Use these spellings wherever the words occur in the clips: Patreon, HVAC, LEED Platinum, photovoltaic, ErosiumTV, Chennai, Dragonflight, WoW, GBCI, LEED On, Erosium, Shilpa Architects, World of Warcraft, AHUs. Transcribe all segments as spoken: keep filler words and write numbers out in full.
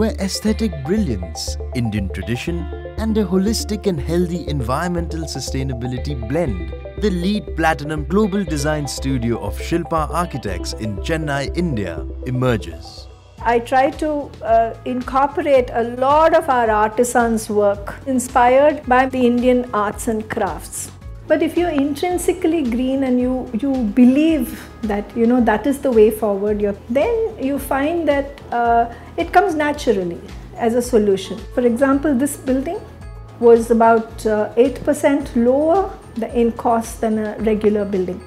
where aesthetic brilliance, Indian tradition and a holistic and healthy environmental sustainability blend. The LEED Platinum Global Design Studio of Shilpa Architects in Chennai, India emerges. I try to uh, incorporate a lot of our artisans' work inspired by the Indian arts and crafts. But if you're intrinsically green and you, you believe that, you know, that is the way forward, you're, then you find that uh, it comes naturally as a solution. For example, this building was about uh, eight percent lower in cost than a regular building.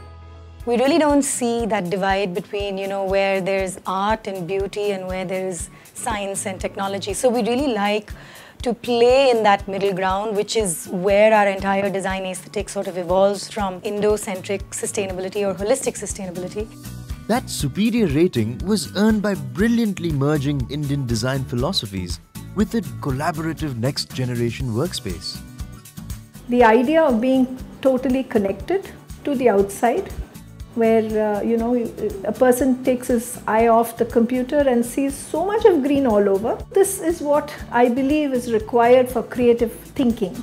We really don't see that divide between, you know, where there's art and beauty and where there's science and technology. So we really like to play in that middle ground, which is where our entire design aesthetic sort of evolves from Indo-centric sustainability or holistic sustainability. That superior rating was earned by brilliantly merging Indian design philosophies with a collaborative next-generation workspace. The idea of being totally connected to the outside, where uh, you know, a person takes his eye off the computer and sees so much of green all over. This is what I believe is required for creative thinking.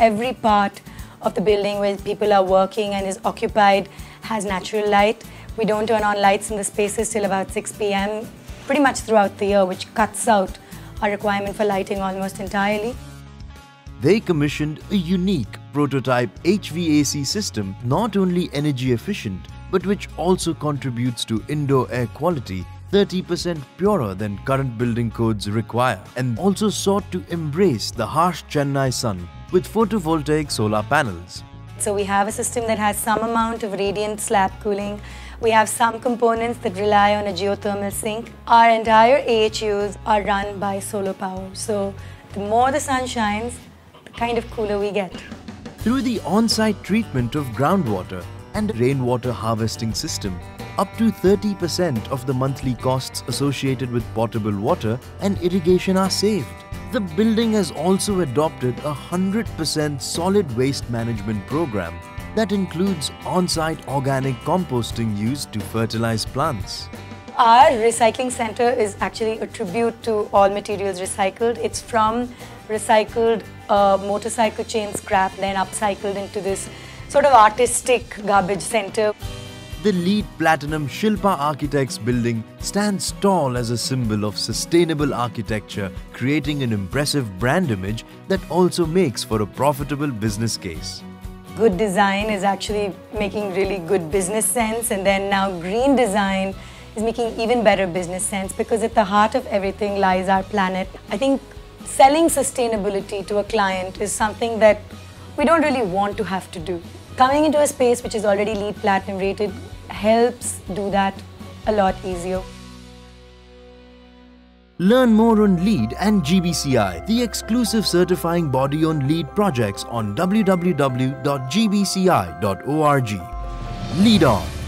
Every part of the building where people are working and is occupied has natural light. We don't turn on lights in the spaces till about six p m pretty much throughout the year, which cuts out our requirement for lighting almost entirely. They commissioned a unique prototype H V A C system, not only energy efficient, but which also contributes to indoor air quality thirty percent purer than current building codes require, and also sought to embrace the harsh Chennai sun with photovoltaic solar panels. So we have a system that has some amount of radiant slab cooling. We have some components that rely on a geothermal sink. Our entire A H Us are run by solar power. So the more the sun shines, kind of cooler we get. Through the on-site treatment of groundwater and rainwater harvesting system, up to thirty percent of the monthly costs associated with potable water and irrigation are saved. The building has also adopted a one hundred percent solid waste management program that includes on-site organic composting used to fertilize plants. Our recycling center is actually a tribute to all materials recycled. It's from recycled uh, motorcycle chain scrap, then upcycled into this sort of artistic garbage center. The LEED Platinum Shilpa Architects building stands tall as a symbol of sustainable architecture, creating an impressive brand image that also makes for a profitable business case. Good design is actually making really good business sense, and then now green design is making even better business sense, because at the heart of everything lies our planet. I think selling sustainability to a client is something that we don't really want to have to do. Coming into a space which is already LEED Platinum rated helps do that a lot easier. Learn more on LEED and G B C I, the exclusive certifying body on LEED projects, on w w w dot g b c i dot org. LEED on!